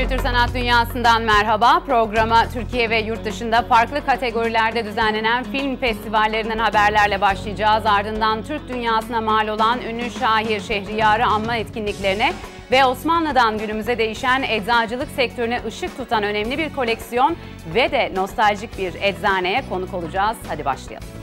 Kültür Sanat Dünyası'ndan merhaba. Programa Türkiye ve yurt dışında farklı kategorilerde düzenlenen film festivallerinden haberlerle başlayacağız. Ardından Türk dünyasına mal olan ünlü şair Şehriyar'ı anma etkinliklerine ve Osmanlı'dan günümüze değişen eczacılık sektörüne ışık tutan önemli bir koleksiyon ve de nostaljik bir eczaneye konuk olacağız. Hadi başlayalım.